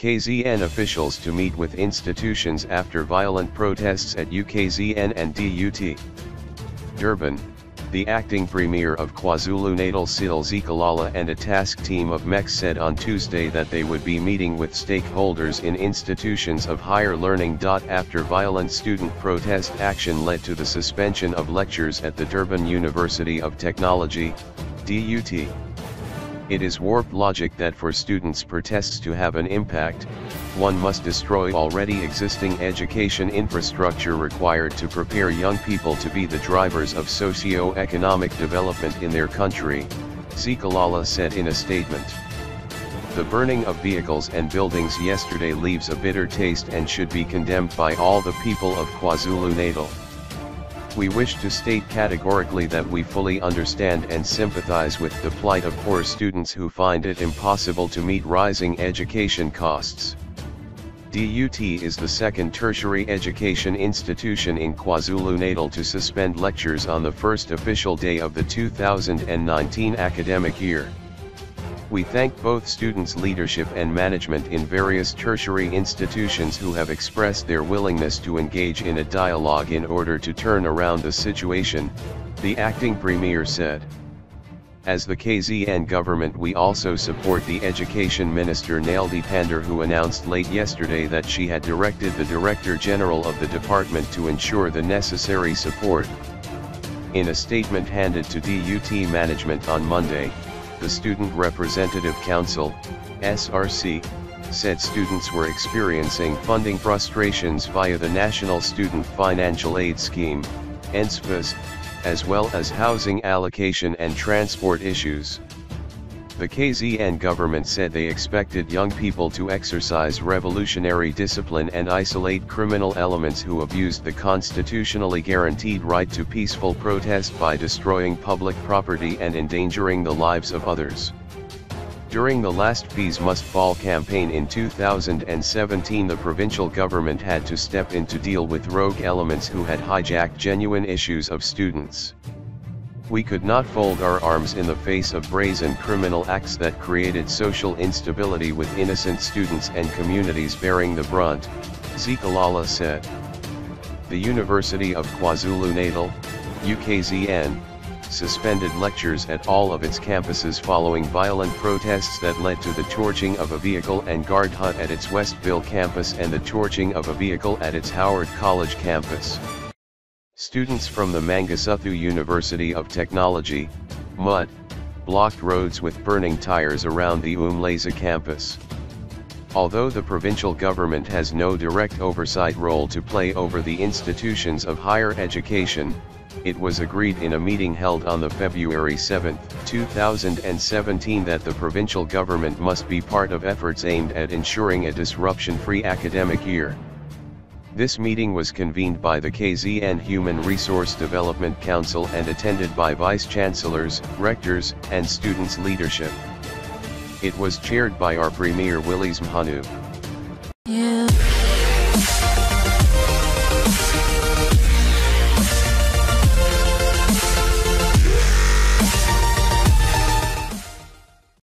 KZN officials to meet with institutions after violent protests at UKZN and DUT. Durban, the acting premier of KwaZulu-Natal Sihle Zikalala and a task team of MECs said on Tuesday that they would be meeting with stakeholders in institutions of higher learning. After violent student protest action led to the suspension of lectures at the Durban University of Technology, DUT. It is warped logic that for students' protests to have an impact, one must destroy already existing education infrastructure required to prepare young people to be the drivers of socio-economic development in their country, Zikalala said in a statement. The burning of vehicles and buildings yesterday leaves a bitter taste and should be condemned by all the people of KwaZulu-Natal. We wish to state categorically that we fully understand and sympathize with the plight of poor students who find it impossible to meet rising education costs. DUT is the second tertiary education institution in KwaZulu-Natal to suspend lectures on the first official day of the 2019 academic year. We thank both students' leadership and management in various tertiary institutions who have expressed their willingness to engage in a dialogue in order to turn around the situation, the acting premier said. As the KZN government, we also support the Education Minister Naledi Pandor, who announced late yesterday that she had directed the Director General of the department to ensure the necessary support. In a statement handed to DUT management on Monday, the Student Representative Council, SRC, said students were experiencing funding frustrations via the National Student Financial Aid Scheme, NSFAS, as well as housing allocation and transport issues. The KZN government said they expected young people to exercise revolutionary discipline and isolate criminal elements who abused the constitutionally guaranteed right to peaceful protest by destroying public property and endangering the lives of others. During the last Fees Must Fall campaign in 2017, the provincial government had to step in to deal with rogue elements who had hijacked genuine issues of students. We could not fold our arms in the face of brazen criminal acts that created social instability with innocent students and communities bearing the brunt, Zikalala said. The University of KwaZulu-Natal, UKZN, suspended lectures at all of its campuses following violent protests that led to the torching of a vehicle and guard hut at its Westville campus and the torching of a vehicle at its Howard College campus. Students from the Mangosuthu University of Technology, MUT, blocked roads with burning tires around the Umlaza campus. Although the provincial government has no direct oversight role to play over the institutions of higher education, it was agreed in a meeting held on February 7, 2017 that the provincial government must be part of efforts aimed at ensuring a disruption-free academic year. This meeting was convened by the KZN Human Resource Development Council and attended by vice-chancellors, rectors, and students' leadership. It was chaired by our Premier Willies Mhunu.